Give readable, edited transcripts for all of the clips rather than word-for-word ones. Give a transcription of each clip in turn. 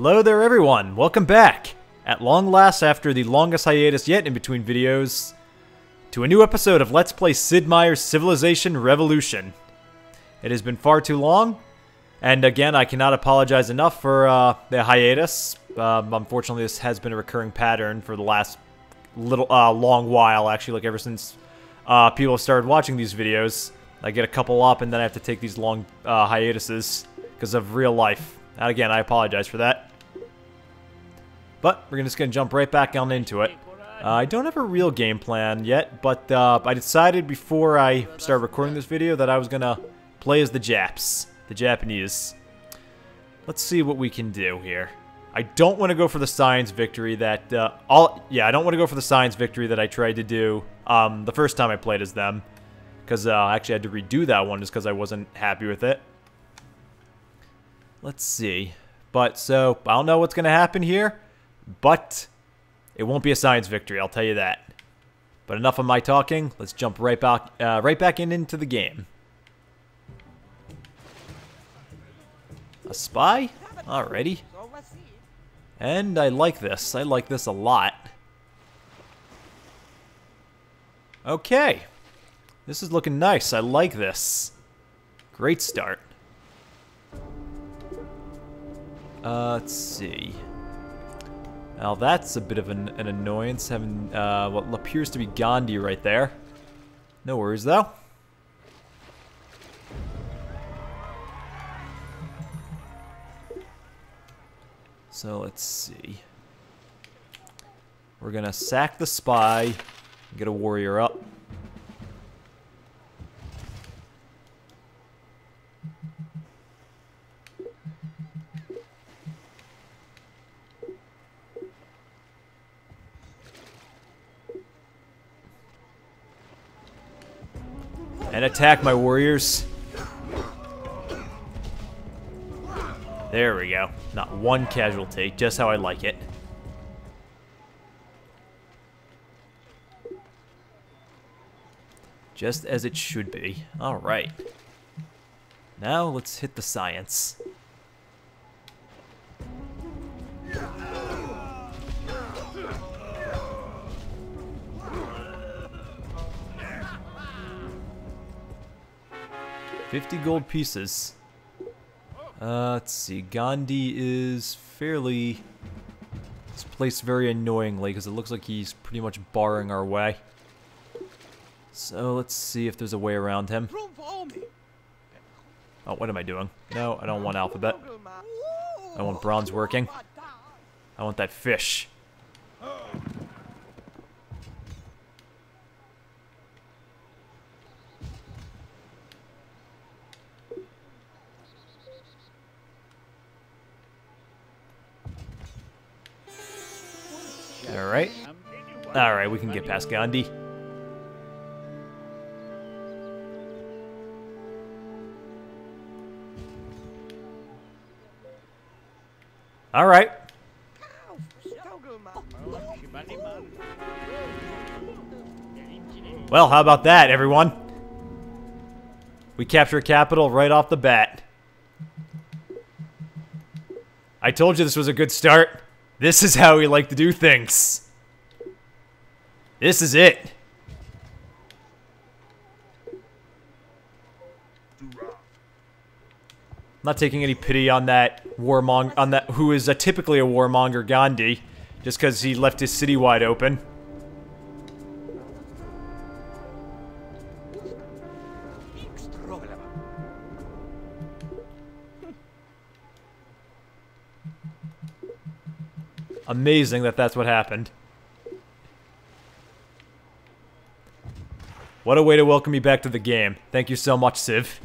Hello there everyone, welcome back, at long last after the longest hiatus yet in between videos, to a new episode of Let's Play Sid Meier's Civilization Revolution. It has been far too long, and again I cannot apologize enough for the hiatus. Unfortunately this has been a recurring pattern for the last long while, actually, like ever since people have started watching these videos. I get a couple up and then I have to take these long hiatuses because of real life. And again, I apologize for that. But we're just going to jump right back on into it. I don't have a real game plan yet, but I decided before I started recording this video that I was going to play as the Japs. The Japanese. Let's see what we can do here. I don't want to go for the science victory that... I don't want to go for the science victory that I tried to do the first time I played as them. Because I actually had to redo that one just because I wasn't happy with it. Let's see. But, so, I don't know what's going to happen here, but it won't be a science victory, I'll tell you that. But enough of my talking, let's jump right back into the game. A spy? Alrighty. And I like this a lot. Okay. This is looking nice, I like this. Great start. Let's see. Now that's a bit of an annoyance, having what appears to be Gandhi right there. No worries though. So let's see. We're gonna sack the spy and get a warrior up. And attack my warriors. There we go. Not one casualty, just how I like it. Just as it should be. Alright. Now let's hit the science. $50 gold pieces. Let's see, Gandhi is fairly... It's placed very annoyingly because it looks like he's pretty much barring our way. So let's see if there's a way around him. Oh, what am I doing? No, I don't want alphabet. I want bronze working. I want that fish. Alright. Alright, we can get past Gandhi. Alright. Well, how about that, everyone? We capture capital right off the bat. I told you this was a good start. This is how we like to do things. This is it. I'm not taking any pity on that warmonger, who is typically a warmonger, Gandhi, just because he left his city wide open. Amazing that that's what happened. What a way to welcome me back to the game. Thank you so much, Civ.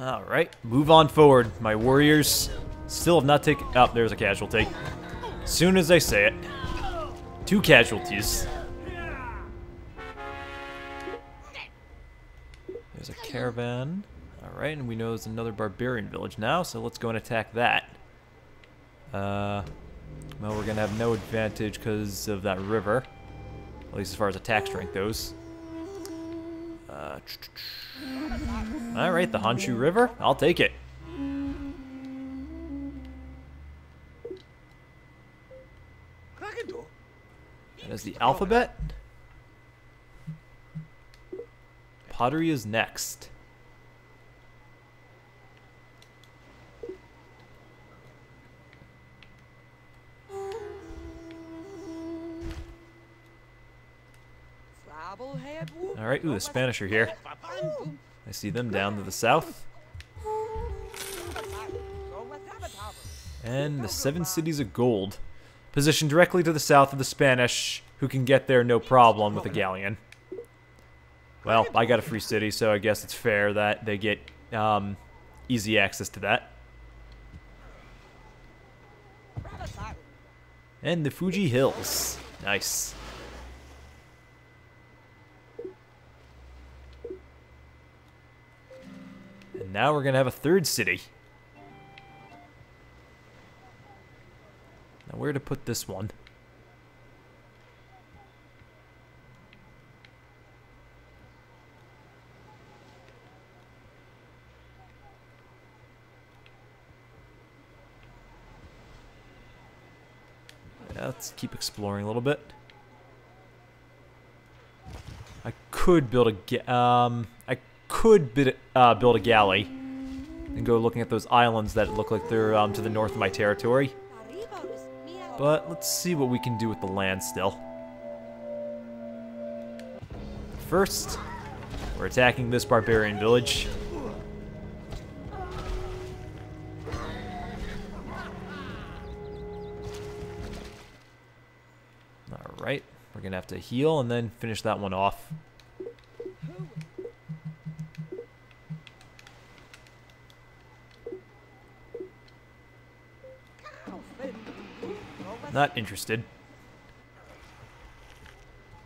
Alright, move on forward. My warriors still have not taken... Oh, there's a casualty. Soon as I say it. 2 casualties. There's a caravan. Alright, and we know there's another barbarian village now, so let's go and attack that. Well, we're going to have no advantage because of that river. At least as far as attack strength goes. Alright, the Honshu River. I'll take it. That is the alphabet. Pottery is next. Alright, ooh, the Spanish are here. I see them down to the south. And the Seven Cities of Gold. Positioned directly to the south of the Spanish, who can get there no problem with a galleon. Well, I got a free city, so I guess it's fair that they get easy access to that. And the Fuji Hills. Nice. And now we're going to have a third city. Now where to put this one? Yeah, let's keep exploring a little bit. I could build a build a galley and go looking at those islands that look like they're to the north of my territory. But let's see what we can do with the land still. First, we're attacking this barbarian village. Alright, we're gonna have to heal and then finish that one off. Not interested.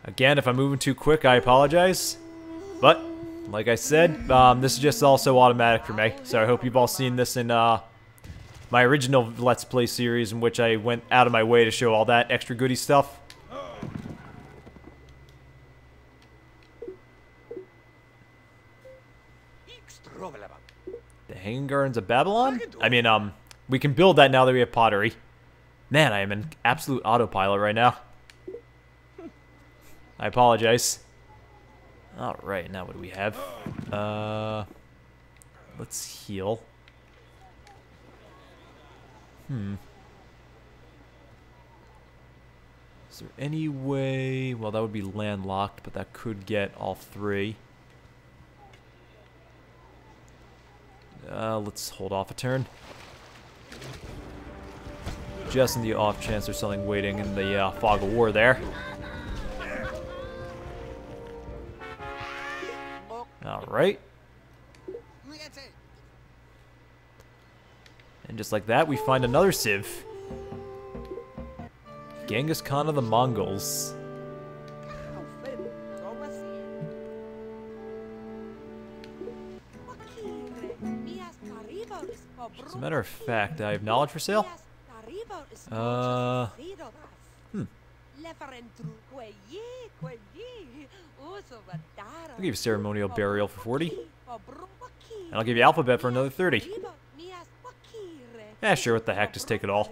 Again, if I'm moving too quick, I apologize. But, like I said, this is just also automatic for me. So I hope you've all seen this in my original Let's Play series, in which I went out of my way to show all that extra goody stuff. The Hanging Gardens of Babylon? I mean, we can build that now that we have pottery. Man, I am an absolute autopilot right now. I apologize. Alright, now what do we have? Let's heal. Is there any way... Well, that would be landlocked, but that could get all three. Let's hold off a turn. Just in the off chance there's something waiting in the fog of war there. Alright. And just like that, we find another civ. Genghis Khan of the Mongols. As a matter of fact, I have knowledge for sale. I'll give you ceremonial burial for 40. And I'll give you alphabet for another 30. Yeah, sure, what the heck, just take it all.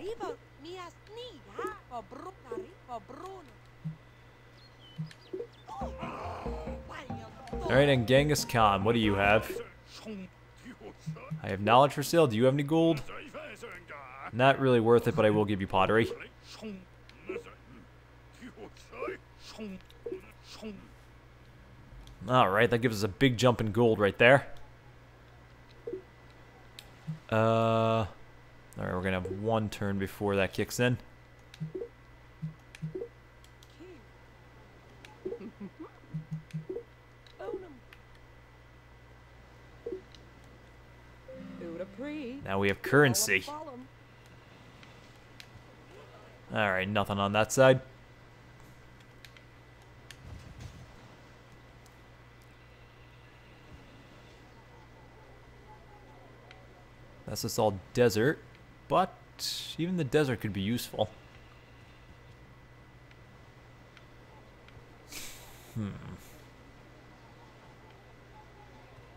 Alright, and Genghis Khan, what do you have? I have knowledge for sale, do you have any gold? Not really worth it, but I will give you pottery. Alright, that gives us a big jump in gold right there. Alright, we're gonna have one turn before that kicks in. Now we have currency. Alright, nothing on that side. That's just all desert, but desert. Even the desert could be useful.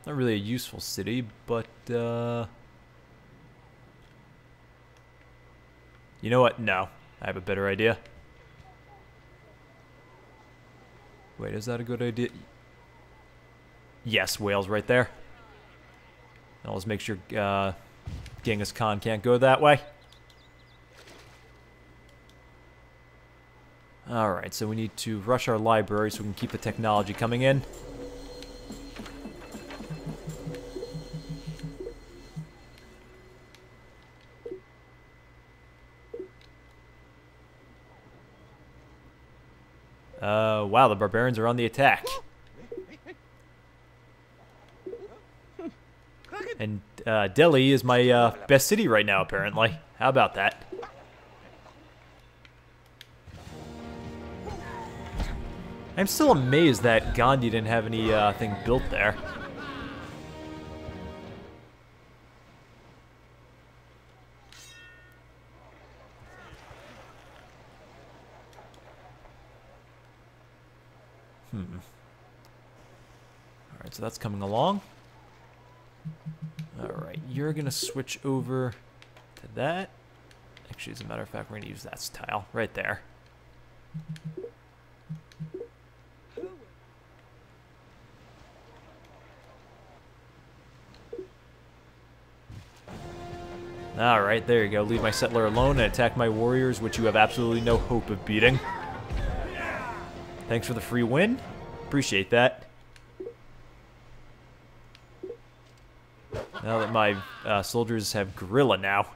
Not really a useful city, but, you know what? No. I have a better idea. Wait, is that a good idea? Yes, Wales right there. Now let's make sure Genghis Khan can't go that way. Alright, so we need to rush our library so we can keep the technology coming in. Wow, the barbarians are on the attack. And Delhi is my best city right now, apparently. How about that? I'm still amazed that Gandhi didn't have any thing built there. Alright, so that's coming along. Alright, you're gonna switch over to that. Actually, as a matter of fact, we're gonna use that tile right there. Alright, there you go. Leave my settler alone and attack my warriors, which you have absolutely no hope of beating. Thanks for the free win. Appreciate that. Now that my soldiers have guerrilla now.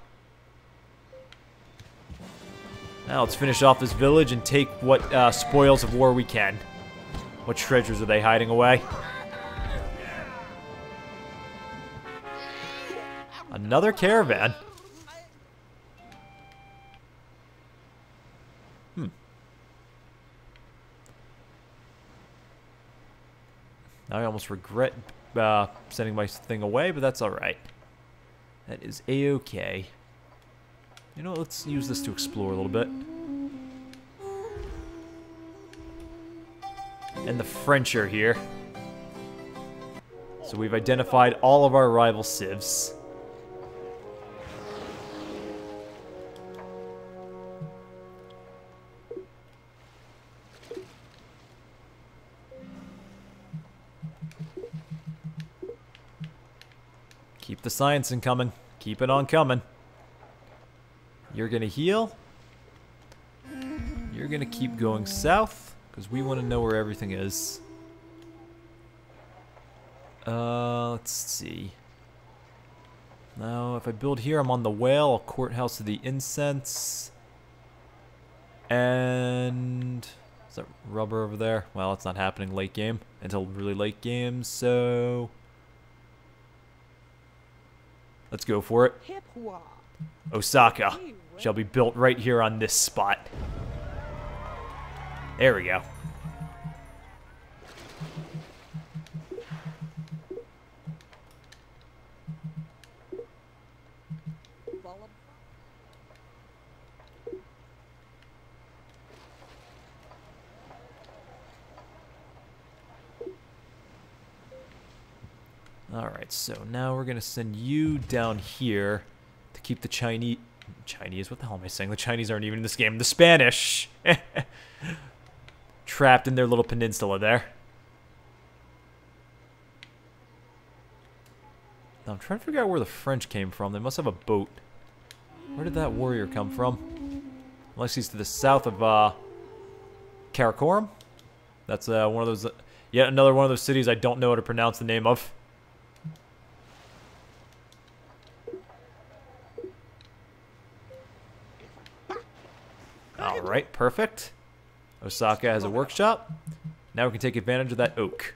Now let's finish off this village and take what spoils of war we can. What treasures are they hiding away? Another caravan. Now I almost regret sending my thing away, but that's alright. That is a-okay. You know, let's use this to explore a little bit. And the French are here. So we've identified all of our rival civs. Keep the science in coming. Keep it on coming. You're gonna heal. You're gonna keep going south because we want to know where everything is. Let's see. Now, if I build here, I'm on the whale, a courthouse of the incense, and is that rubber over there? Well, it's not happening late game until really late game, so. Let's go for it. Osaka shall be built right here on this spot. There we go. Alright, so now we're going to send you down here to keep the Chinese, what the hell am I saying? The Chinese aren't even in this game. The Spanish! Trapped in their little peninsula there. Now I'm trying to figure out where the French came from. They must have a boat. Where did that warrior come from? Unless he's to the south of Karakorum. That's one of those, yet another one of those cities I don't know how to pronounce the name of. Alright, perfect. Osaka has a workshop. Now we can take advantage of that oak.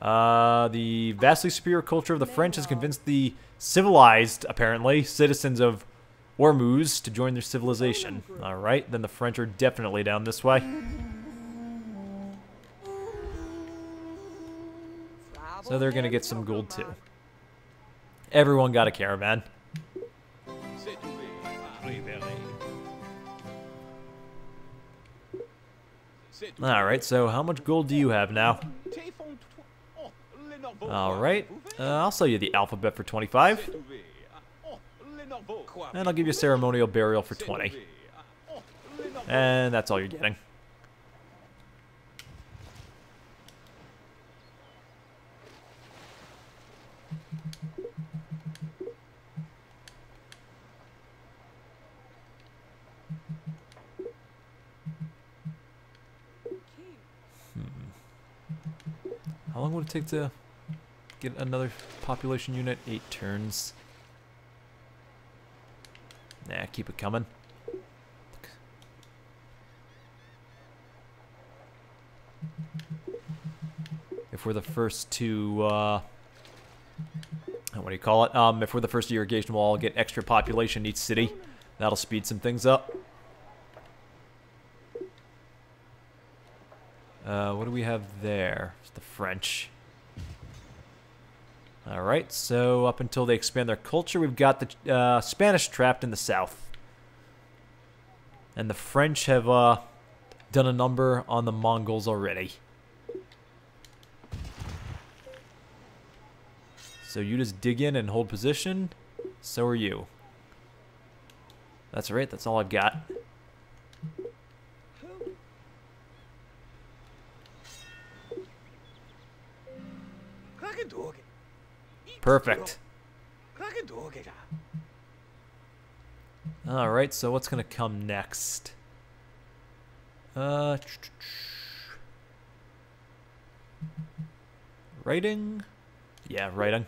The vastly superior culture of the French has convinced the civilized, apparently, citizens of Ormuz to join their civilization. Alright, then the French are definitely down this way. So they're gonna get some gold too. Everyone got a caravan. Alright, so how much gold do you have now? Alright, I'll sell you the alphabet for 25. And I'll give you a ceremonial burial for 20. And that's all you're getting. How long would it take to get another population unit? 8 turns. Nah, keep it coming. If we're the first to, what do you call it? If we're the first to irrigation, we'll all get extra population in each city. That'll speed some things up. What do we have there? It's the French. Alright, so up until they expand their culture, we've got the Spanish trapped in the south. And the French have done a number on the Mongols already. So you just dig in and hold position. So are you. That's right, that's all I've got. Perfect. Alright, so what's gonna come next? Writing? Yeah, writing.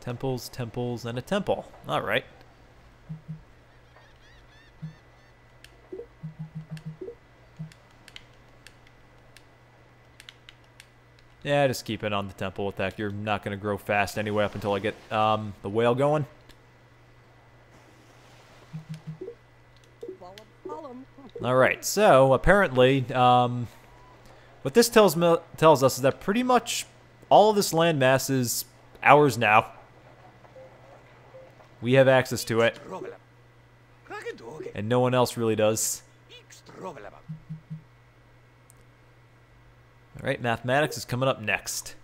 Temples, temples, and a temple. Alright. Yeah, just keep it on the temple attack. You're not going to grow fast anyway up until I get the whale going. Alright, so apparently, what this tells us is that pretty much all of this landmass is ours now. We have access to it. And no one else really does. Alright, mathematics is coming up next.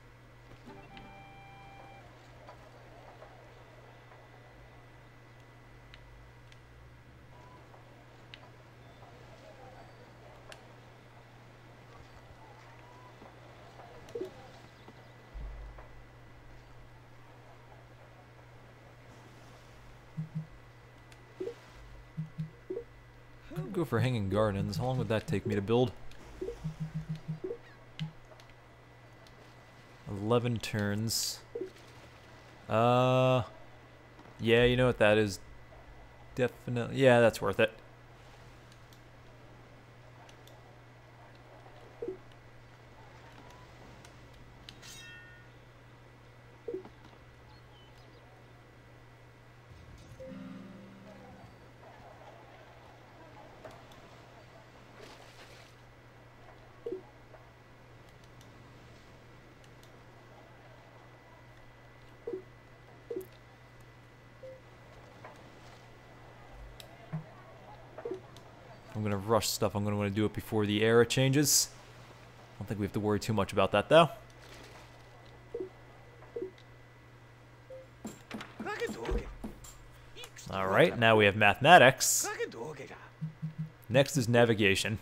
Could go for Hanging Gardens. How long would that take me to build? 11 turns. Yeah, you know what that is. Definitely, yeah, that's worth it. Rush stuff. I'm going to want to do it before the era changes. I don't think we have to worry too much about that though. Alright, now we have mathematics. Next is navigation.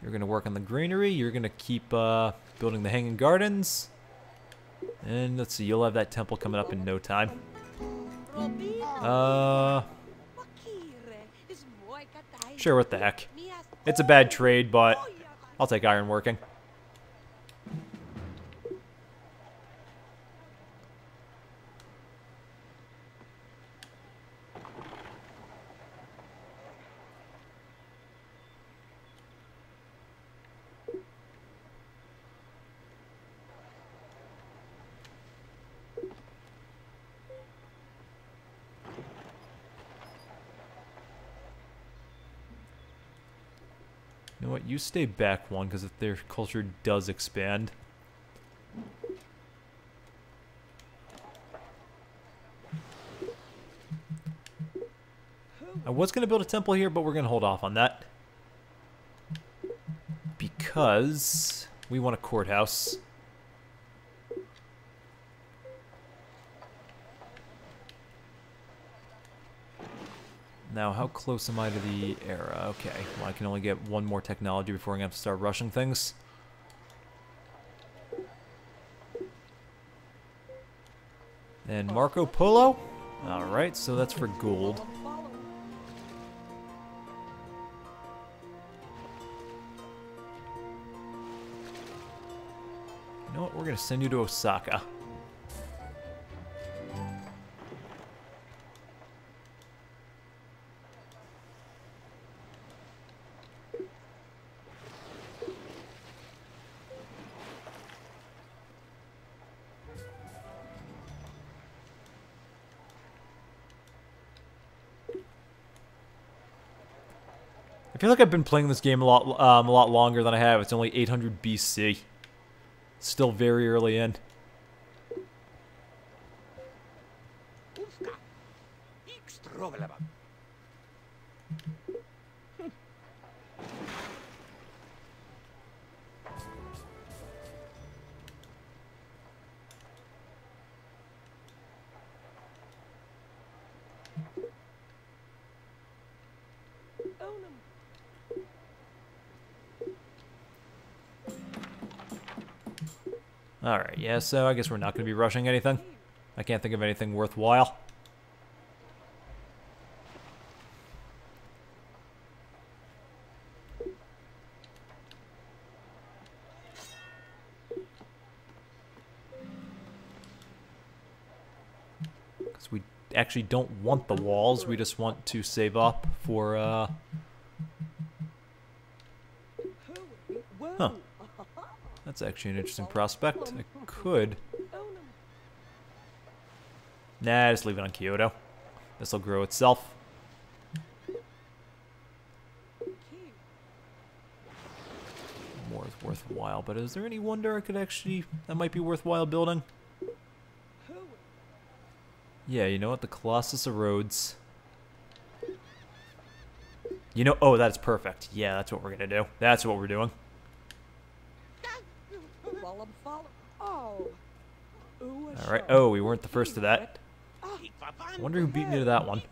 You're going to work on the greenery. You're going to keep building the Hanging Gardens. And let's see, you'll have that temple coming up in no time. Sure, what the heck. It's a bad trade, but I'll take iron working. You know what, you stay back one, because if their culture does expand, I was going to build a temple here, but we're going to hold off on that. Because we want a courthouse. Now, how close am I to the era? Okay, well, I can only get one more technology before I'm going to have to start rushing things. And Marco Polo? Alright, so that's for gold. You know what? We're going to send you to Osaka. I feel like I've been playing this game a lot longer than I have. It's only 800 BC. It's still very early in. Alright, yeah, so I guess we're not going to be rushing anything. I can't think of anything worthwhile. Because we actually don't want the walls, we just want to save up for, Huh. That's actually an interesting prospect. I could... Nah, just leave it on Kyoto. This'll grow itself. More is worthwhile, but is there any wonder I could actually... that might be worthwhile building? Yeah, you know what? The Colossus of Rhodes. You know... Oh, that's perfect. Yeah, that's what we're gonna do. That's what we're doing. Alright, oh, we weren't the first to that. I wonder who beat me to that one.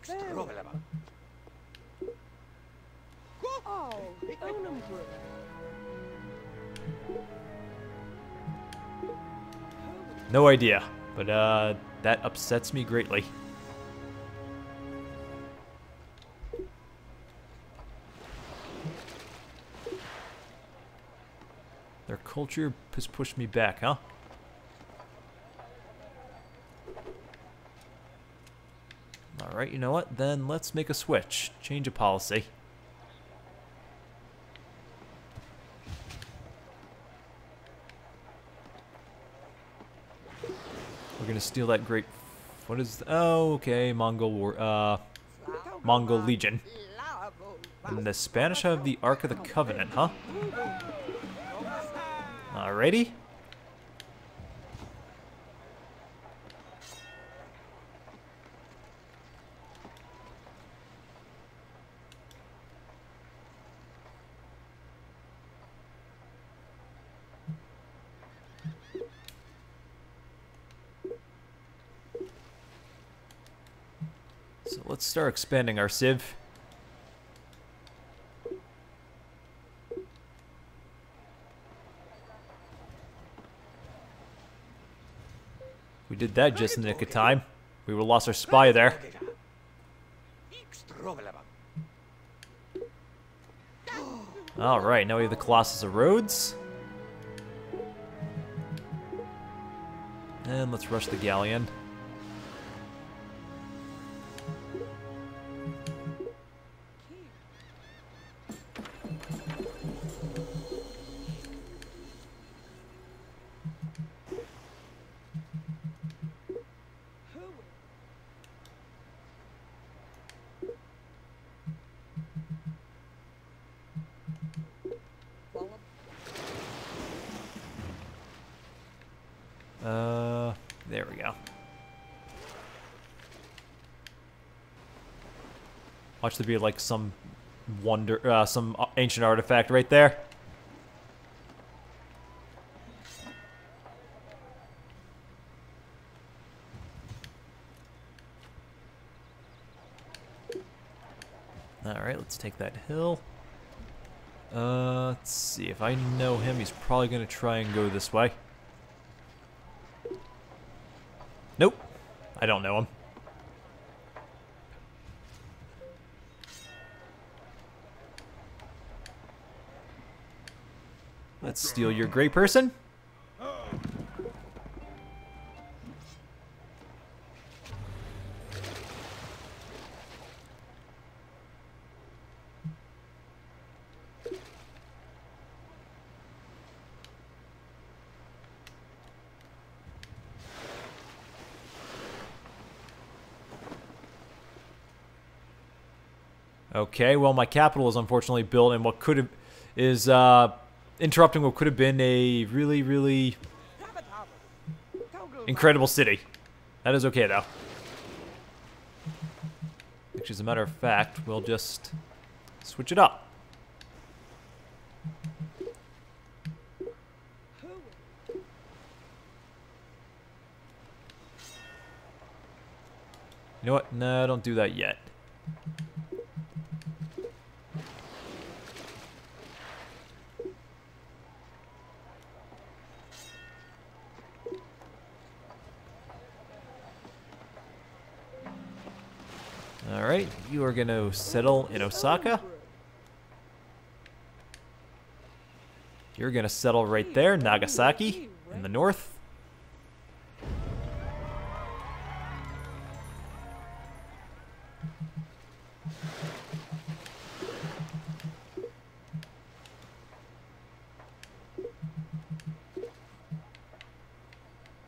No idea, but that upsets me greatly. Their culture has pushed me back, huh? Alright, you know what? Then let's make a switch. Change of policy. We're gonna steal that great... What is... Oh, okay. Mongol war... Mongol Legion. And the Spanish have the Ark of the Covenant, huh? Alrighty. So let's start expanding our civ. Did that just in the nick of time. We would have lost our spy there. Alright, now we have the Colossus of Rhodes. And let's rush the galleon. There we go. Watch there be like some wonder, some ancient artifact right there. Alright, let's take that hill. Let's see, if I know him, he's probably going to try and go this way. Nope, I don't know him. Let's steal your gray person. Okay, well my capital is unfortunately built in what could have is interrupting what could have been a really, really incredible city. That is okay though. Actually, as a matter of fact, we'll just switch it up. You know what? No, don't do that yet. Alright, you are going to settle in Osaka. You're going to settle right there, Nagasaki, in the north.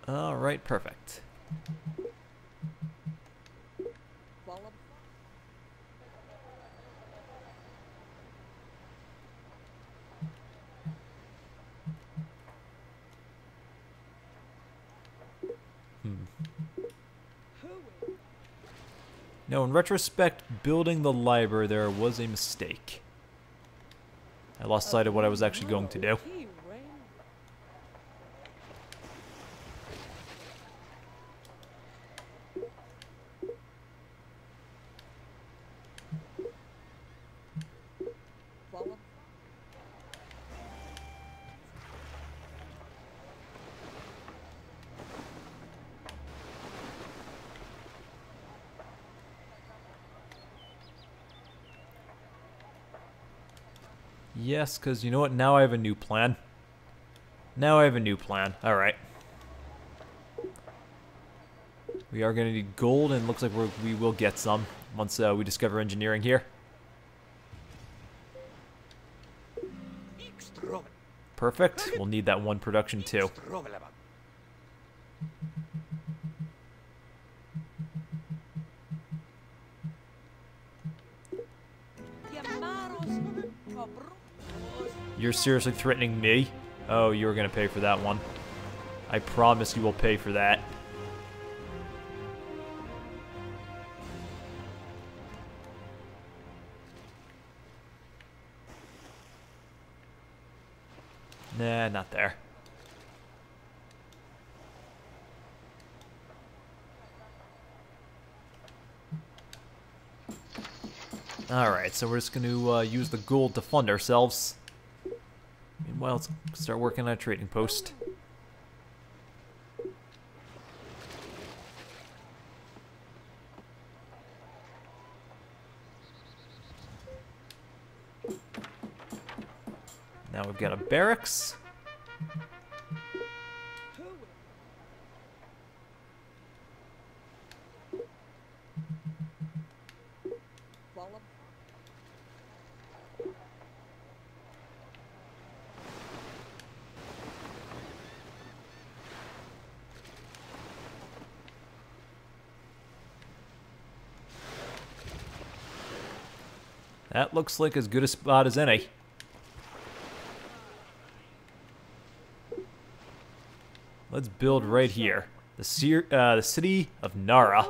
Alright, perfect. Now, in retrospect, building the library there was a mistake. I lost sight of what I was actually going to do. Yes, because you know what? Now I have a new plan. Now I have a new plan. Alright. We are going to need gold, and it looks like we will get some once we discover engineering here. Perfect. We'll need that one production too. You're seriously threatening me? Oh, you're gonna pay for that one. I promise you will pay for that. Nah, not there. Alright, so we're just gonna use the gold to fund ourselves. Well, let's start working on a trading post. Now we've got a barracks. That looks like as good a spot as any. Let's build right here. The city of Nara.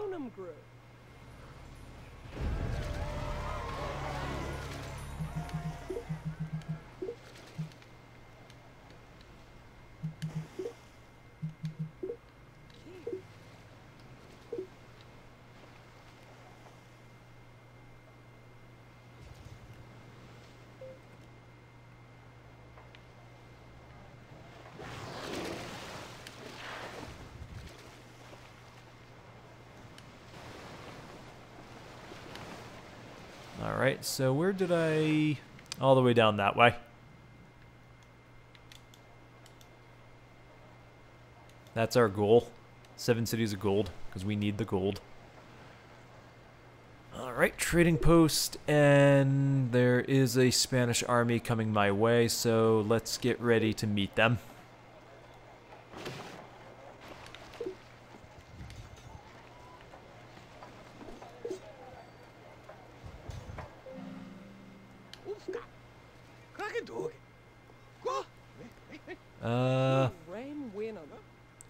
Alright, so where did I... all the way down that way. That's our goal. 7 Cities of Gold, because we need the gold. Alright, trading post, and there is a Spanish army coming my way, so let's get ready to meet them.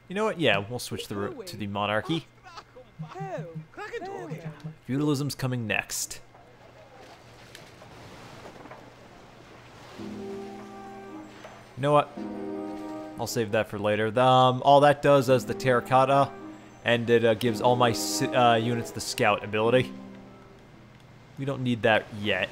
You know what? Yeah, we'll switch the route to the monarchy. Feudalism's coming next. You know what? I'll save that for later. All that does is the terracotta, and it gives all my units the scout ability. We don't need that yet.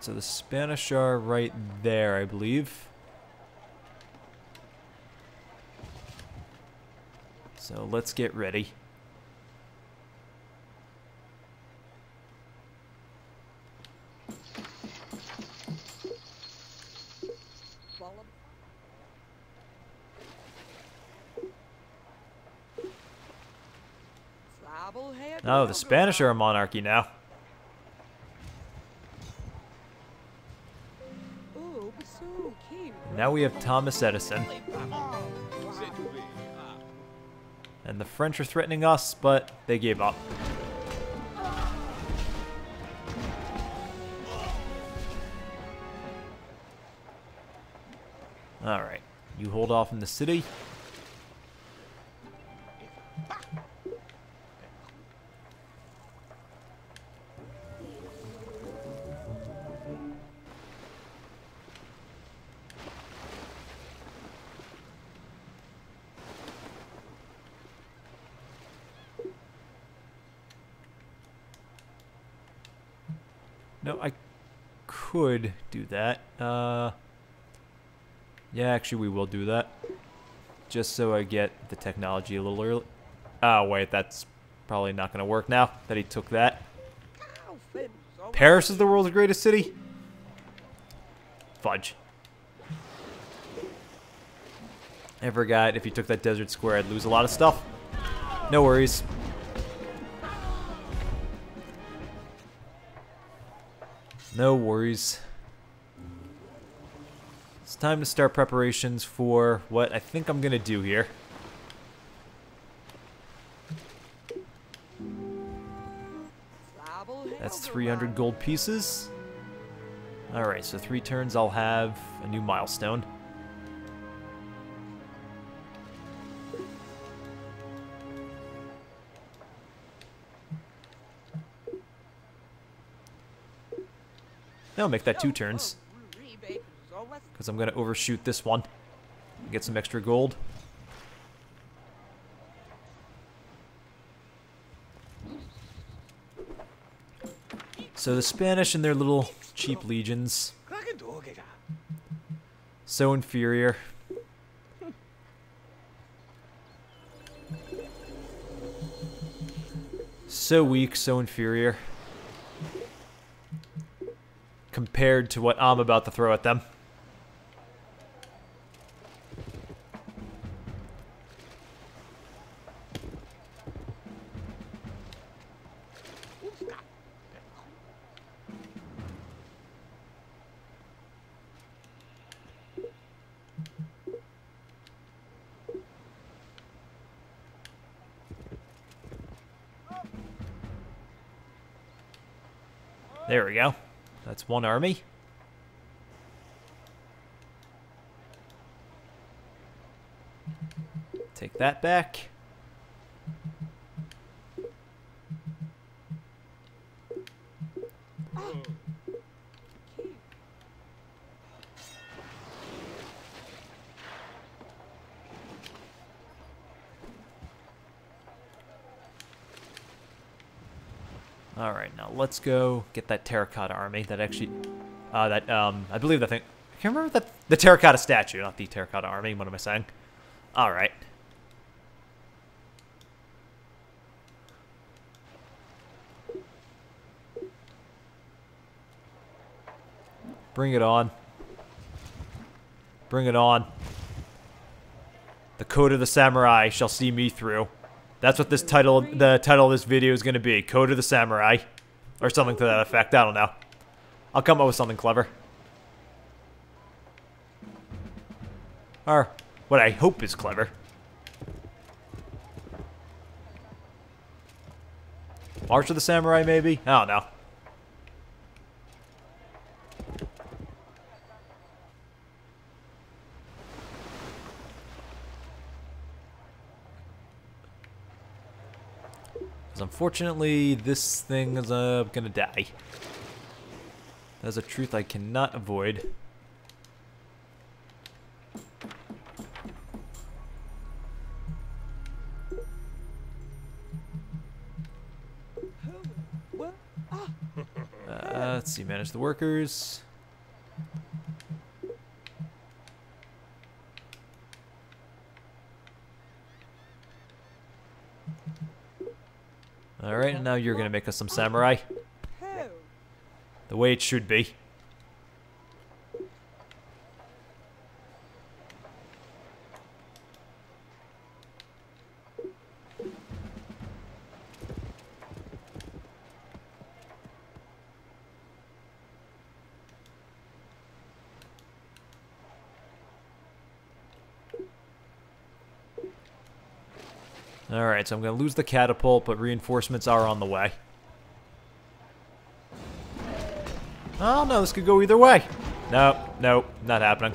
So the Spanish are right there, I believe. So let's get ready. Oh, the Spanish are a monarchy now. Now we have Thomas Edison. And the French are threatening us, but they gave up. Alright, you hold off in the city. No, I could do that. Yeah, actually we will do that. Just so I get the technology a little early. Oh, wait, that's probably not going to work now that he took that. Paris is the world's greatest city? Fudge. I forgot if you took that desert square, I'd lose a lot of stuff. No worries. No worries. It's time to start preparations for what I think I'm gonna do here. That's 300 gold pieces. Alright, so 3 turns I'll have a new milestone. No, make that 2 turns. Because I'm going to overshoot this one. Get some extra gold. So the Spanish and their little cheap legions. So inferior. So weak, so inferior. Compared to what I'm about to throw at them. There we go. That's one army. Take that back. All right, now let's go get that terracotta army. That actually, I believe that thing Can you remember that? The terracotta statue, not the Terracotta Army. What am I saying? All right. Bring it on. Bring it on. The Code of the Samurai shall see me through. That's what this title, the title of this video is going to be. Code of the Samurai. Or something to that effect. I don't know. I'll come up with something clever. Or what I hope is clever. March of the Samurai, maybe? I don't know. Unfortunately, this thing is gonna die. That's a truth I cannot avoid. Let's see, manage the workers. Alright, and now you're gonna make us some samurai. The way it should be. Alright, so I'm going to lose the catapult, but reinforcements are on the way. Oh no, this could go either way. Nope, nope, not happening.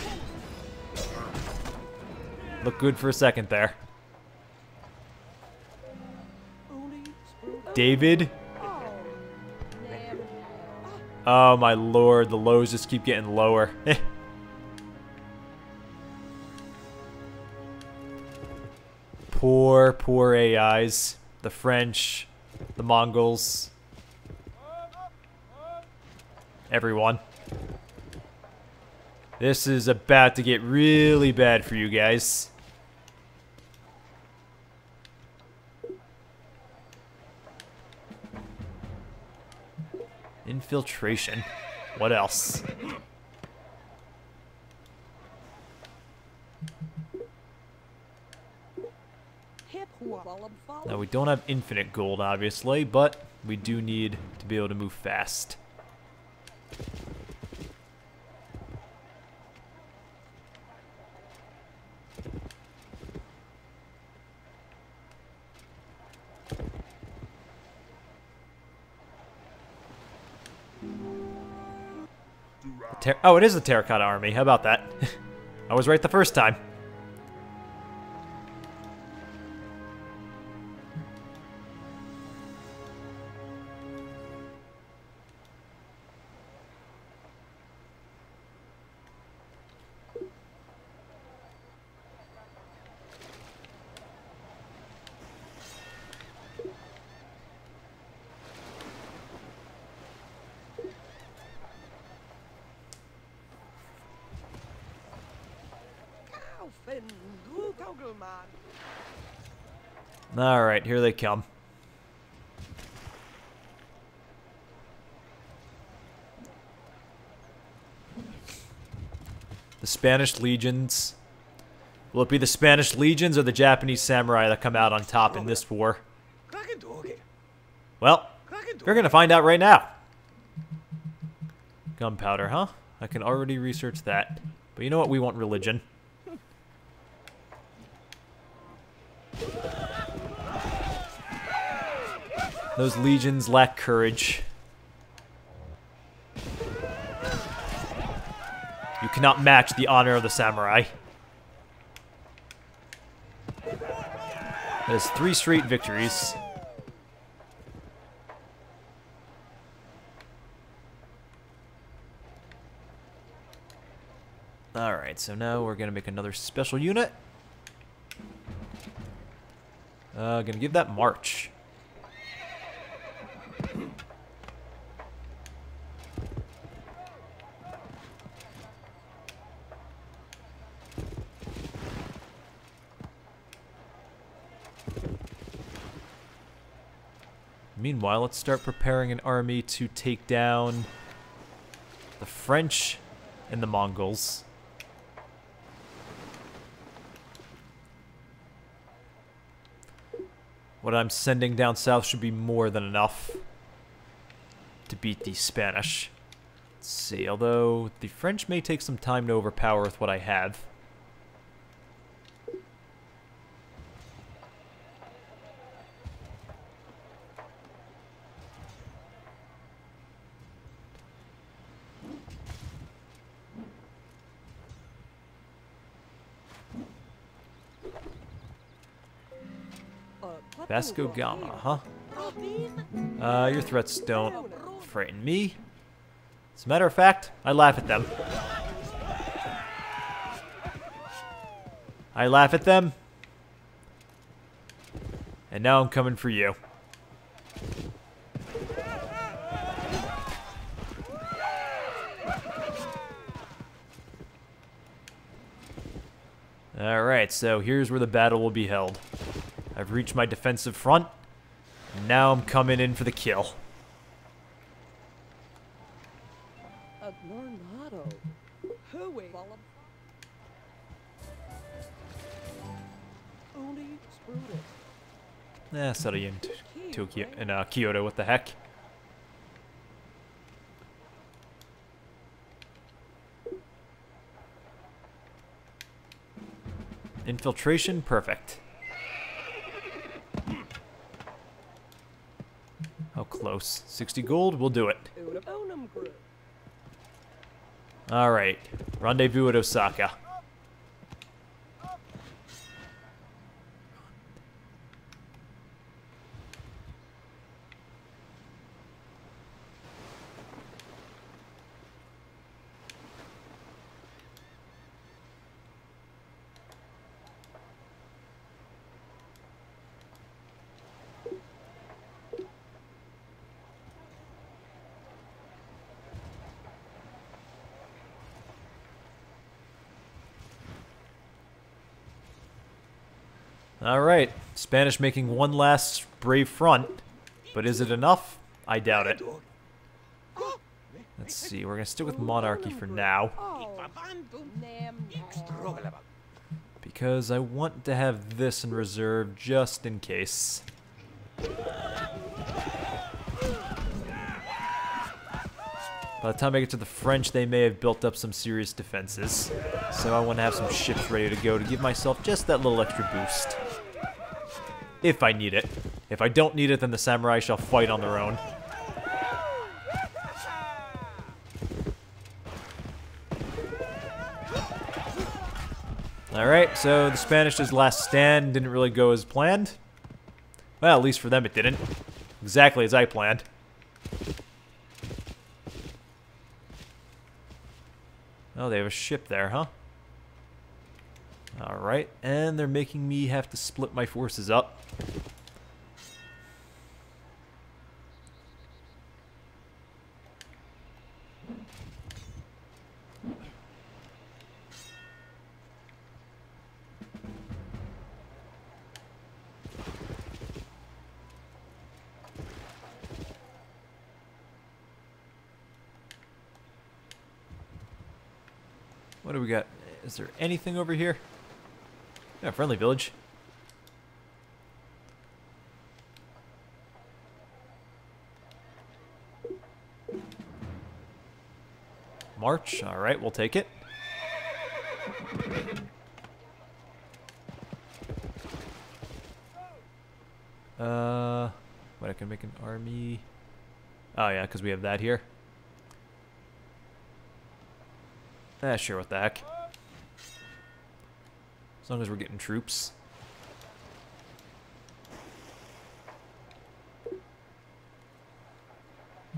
Looked good for a second there. David? Oh my lord, the lows just keep getting lower. Poor, poor AIs. The French, the Mongols, everyone. This is about to get really bad for you guys. Infiltration. What else? Now, we don't have infinite gold, obviously, but we do need to be able to move fast. Oh, it is the Terracotta Army. How about that? I was right the first time. Alright, here they come. The Spanish legions. Will it be the Spanish legions or the Japanese samurai that come out on top in this war? Well, we're gonna find out right now. Gunpowder, huh? I can already research that. But you know what? We want religion. Those legions lack courage. You cannot match the honor of the samurai. There's 3 straight victories. Alright, so now we're gonna make another special unit. Gonna give that march. Meanwhile, let's start preparing an army to take down the French and the Mongols. What I'm sending down south should be more than enough to beat the Spanish. Let's see, although the French may take some time to overpower with what I have. Vasco Gama, huh? Your threats don't frighten me. As a matter of fact, I laugh at them. I laugh at them. And now I'm coming for you. Alright, so here's where the battle will be held. I've reached my defensive front, and now I'm coming in for the kill. Settle you in Tokyo and Kyoto. What the heck? Infiltration, perfect. How close? 60 gold, we'll do it. Alright, rendezvous at Osaka. Alright, Spanish making one last brave front, but is it enough? I doubt it. Let's see, we're going to stick with monarchy for now, because I want to have this in reserve just in case. By the time I get to the French, they may have built up some serious defenses. So I want to have some ships ready to go to give myself just that little extra boost. If I need it. If I don't need it, then the samurai shall fight on their own. Alright, so the Spanish's last stand didn't really go as planned. Well, at least for them it didn't. Exactly as I planned. Oh, they have a ship there, huh? Alright, and they're making me have to split my forces up. What do we got? Is there anything over here? Yeah, friendly village. March. All right, we'll take it. What, I can make an army? Oh yeah, because we have that here. Ah, sure, what the heck. As long as we're getting troops.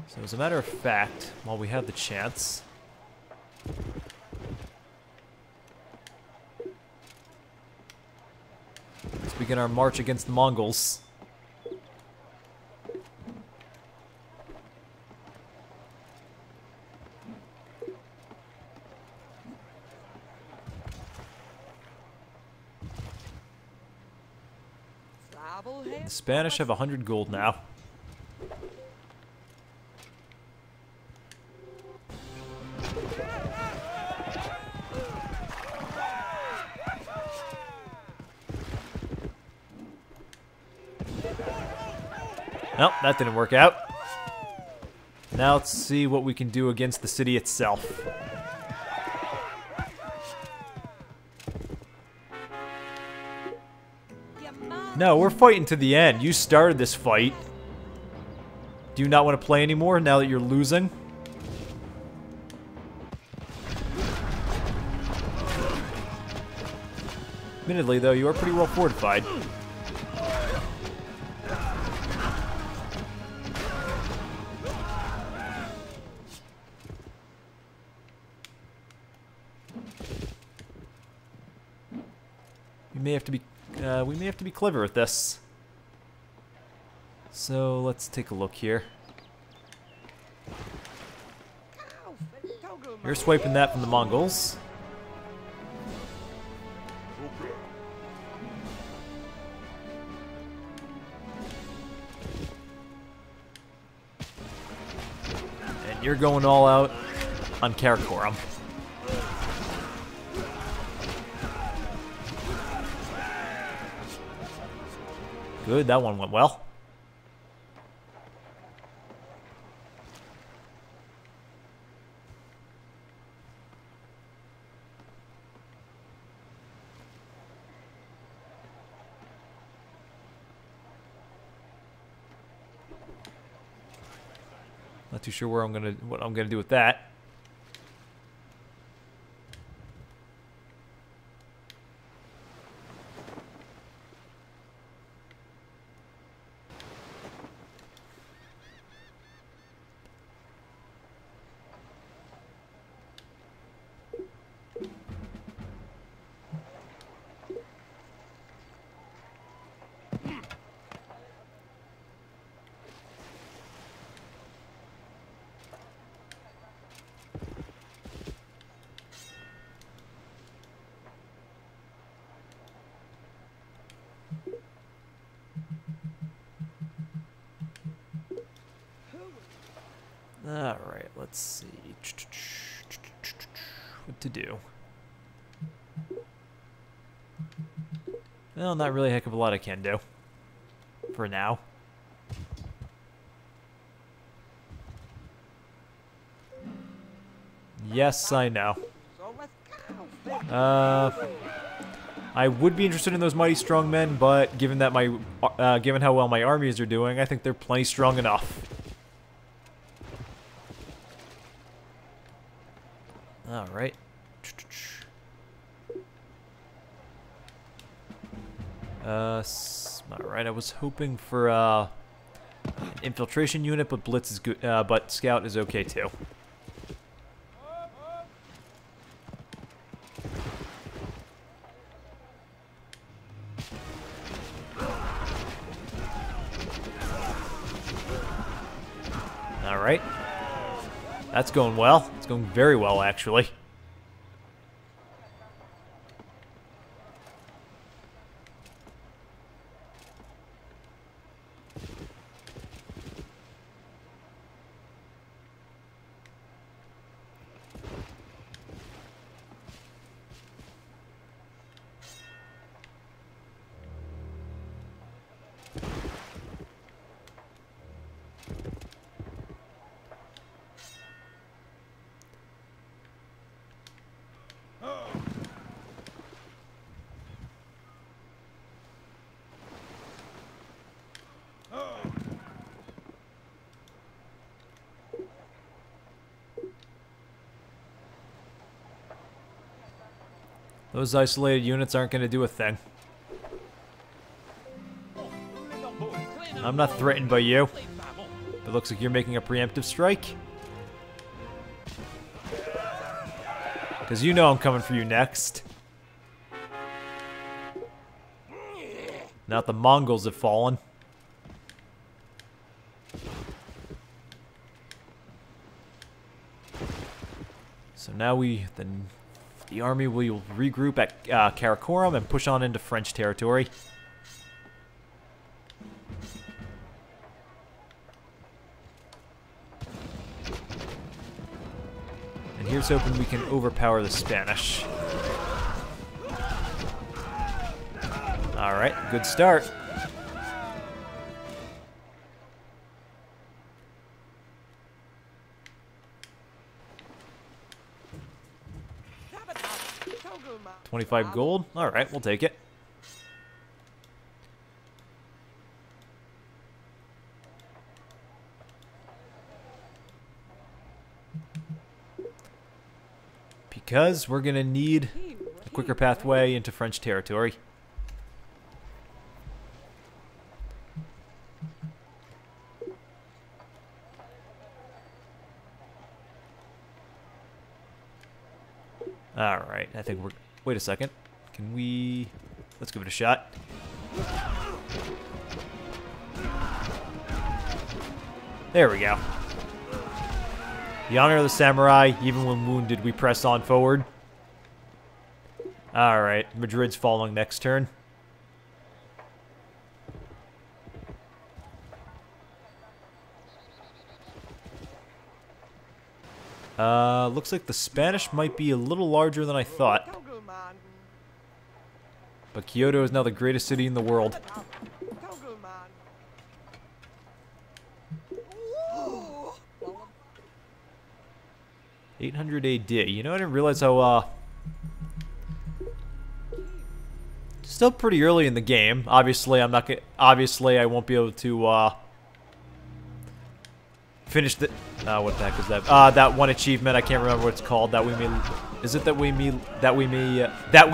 So as a matter of fact, while we have the chance, let's begin our march against the Mongols. The Spanish have 100 gold now. Nope, that didn't work out. Now let's see what we can do against the city itself. No, we're fighting to the end. You started this fight. Do you not want to play anymore now that you're losing? Admittedly, though, you are pretty well fortified. You may have to be... we may have to be clever at this. So let's take a look here. You're swiping that from the Mongols. And you're going all out on Karakorum. Good, that one went well. Not too sure where I'm gonna what I'm gonna do with that. Alright, let's see. What to do? Well, not really a heck of a lot I can do. For now. Yes, I know. I would be interested in those mighty strong men, but given that my, given how well my armies are doing, I think they're plenty strong enough. Alright. Alright, I was hoping for an infiltration unit, but Blitz is good, but Scout is okay too. Alright. That's going well. It's going very well, actually. Those isolated units aren't going to do a thing. I'm not threatened by you. It looks like you're making a preemptive strike. Because you know I'm coming for you next. Now the Mongols have fallen. So now we... then. The army will regroup at Karakorum and push on into French territory. And here's hoping we can overpower the Spanish. Alright, good start. 25 gold? Alright, we'll take it. Because we're going to need a quicker pathway into French territory. Alright, I think we're... Wait a second. Can we... Let's give it a shot. There we go. The honor of the samurai, even when wounded, we press on forward. Alright, Madrid's following next turn. Looks like the Spanish might be a little larger than I thought. But Kyoto is now the greatest city in the world. $800 AD. You know, I didn't realize how, still pretty early in the game. Obviously, I'm not gonna... Obviously, I won't be able to, finish the... what the heck is that? That one achievement, I can't remember what it's called, that we may... Is it that we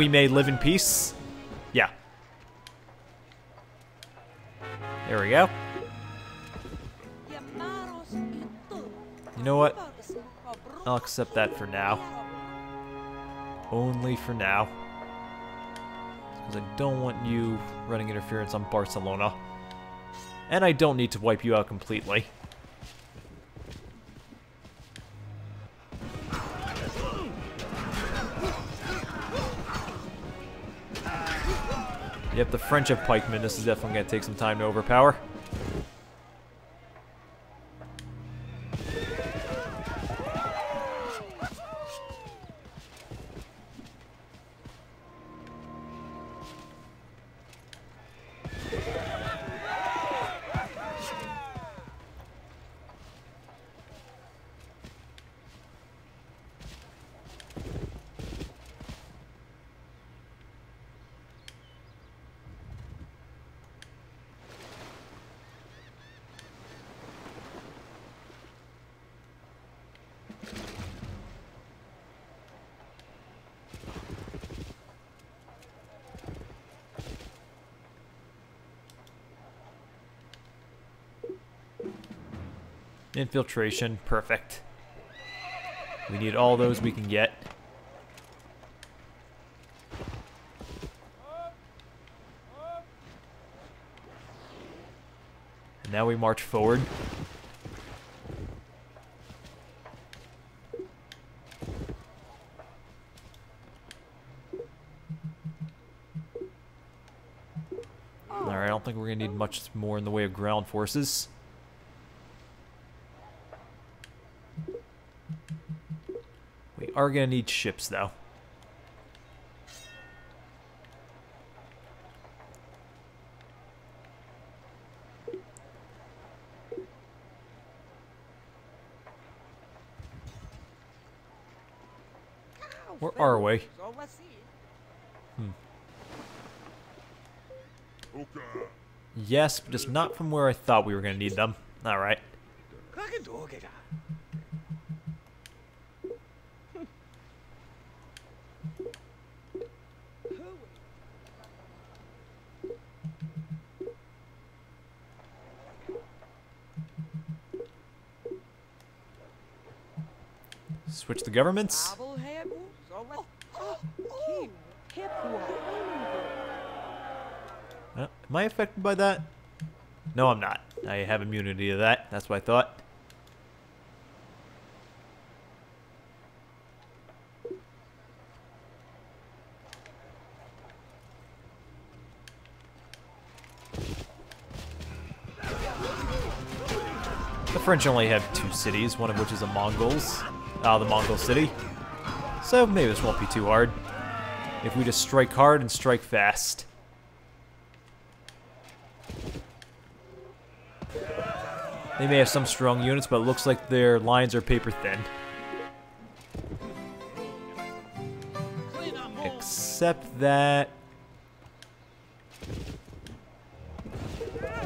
may live in peace? Yeah. There we go. You know what? I'll accept that for now. Only for now. Because I don't want you running interference on Barcelona. And I don't need to wipe you out completely. Yep, the French have pikemen. This is definitely going to take some time to overpower. Infiltration, perfect. We need all those we can get. And now we march forward. Alright, I don't think we're gonna need much more in the way of ground forces. Are gonna need ships though. Where are we? Yes, but just not from where I thought we were gonna need them. All right. Switch the governments. Am I affected by that? No, I'm not. I have immunity to that. That's what I thought. The French only have 2 cities, one of which is a Mongols. The Mongol city. So maybe this won't be too hard. If we just strike hard and strike fast. They may have some strong units, but it looks like their lines are paper thin. except that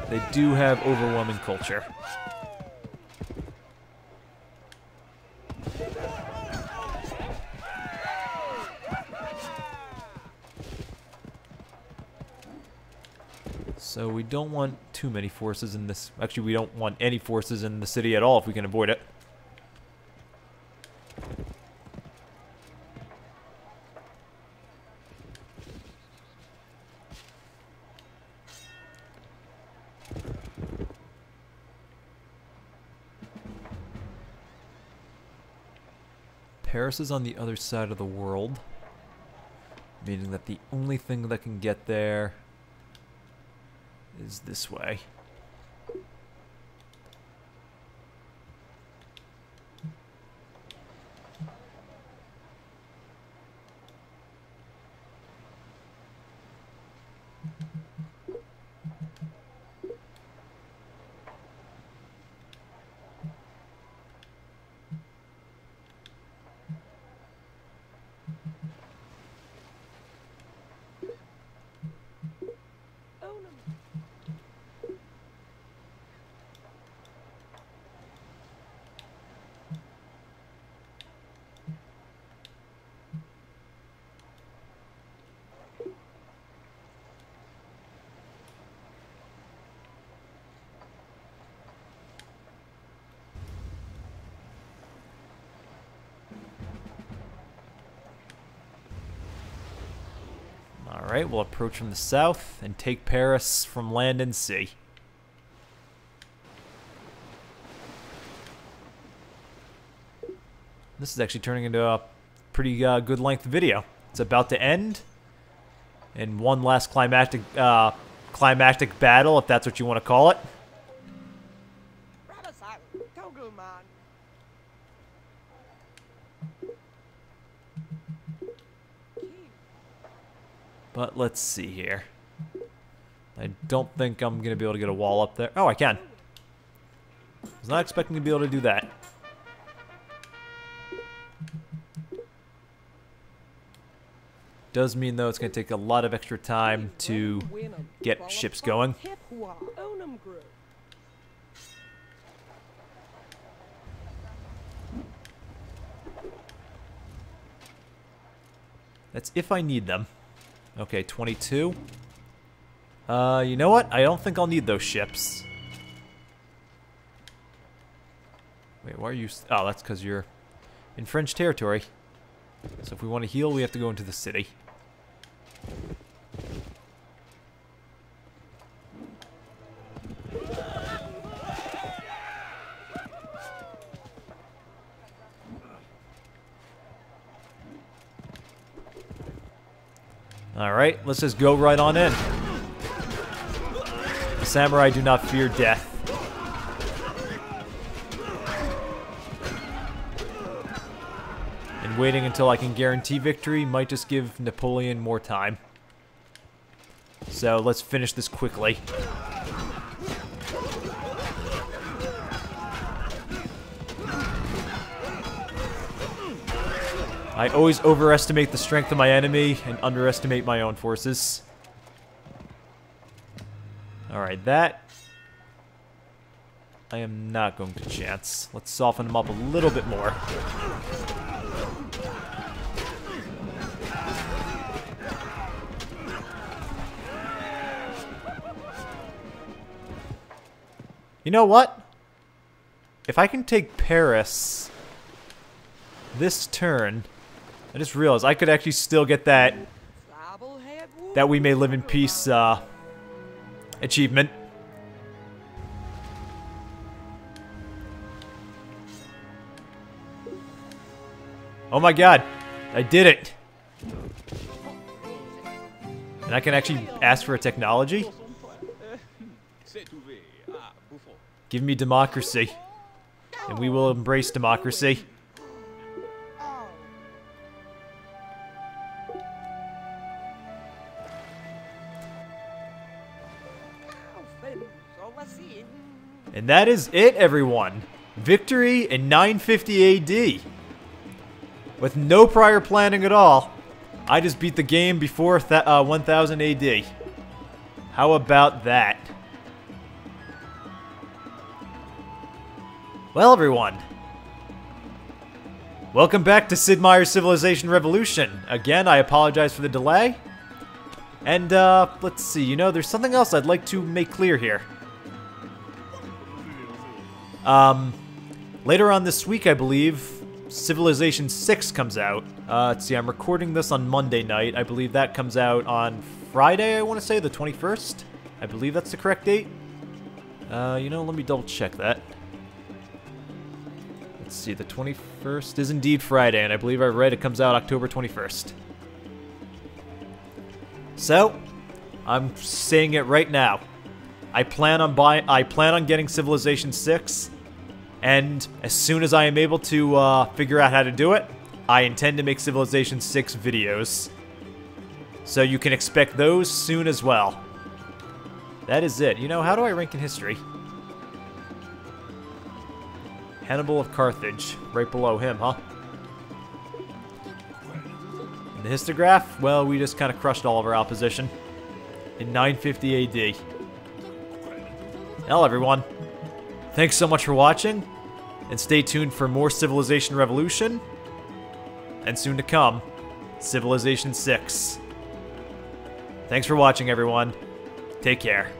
they do have overwhelming culture. So we don't want too many forces in this. Actually, we don't want any forces in the city at all if we can avoid it. Paris is on the other side of the world, meaning that the only thing that can get there is this way. Alright, we'll approach from the south and take Paris from land and sea. This is actually turning into a pretty good length video. It's about to end in one last climactic battle, if that's what you want to call it. But let's see here. I don't think I'm going to be able to get a wall up there. Oh, I can. I was not expecting to be able to do that. Does mean, though, it's going to take a lot of extra time to get ships going. That's if I need them. Okay, 22. You know what? I don't think I'll need those ships. Wait, why are you... Oh, that's because you're in French territory. So if we want to heal, we have to go into the city. Alright, let's just go right on in. The samurai do not fear death. And waiting until I can guarantee victory might just give Napoleon more time. So let's finish this quickly. I always overestimate the strength of my enemy and underestimate my own forces. Alright, that I am not going to chance. Let's soften them up a little bit more. You know what? If I can take Paris this turn... I just realized I could actually still get that We May Live in Peace achievement. Oh my god, I did it. And I can actually ask for a technology? Give me democracy. And we will embrace democracy. And that is it, everyone. Victory in 950 AD. With no prior planning at all, I just beat the game before 1000 AD. How about that? Well, everyone. Welcome back to Sid Meier's Civilization Revolution. Again, I apologize for the delay. And, let's see, you know, there's something else I'd like to make clear here. Later on this week, I believe, Civilization VI comes out. Let's see, I'm recording this on Monday night. I believe that comes out on Friday, I want to say, the 21st. I believe that's the correct date. You know, let me double check that. Let's see, the 21st is indeed Friday, and I believe I read it comes out October 21st. So, I'm saying it right now. I plan on getting Civilization VI, and as soon as I am able to figure out how to do it, I intend to make Civilization VI videos. So you can expect those soon as well. That is it. You know, how do I rank in history? Hannibal of Carthage, right below him, huh? In the histograph, well, we just kind of crushed all of our opposition in 950 AD. Well, everyone, thanks so much for watching, and stay tuned for more Civilization Revolution, and soon to come, Civilization VI. Thanks for watching, everyone. Take care.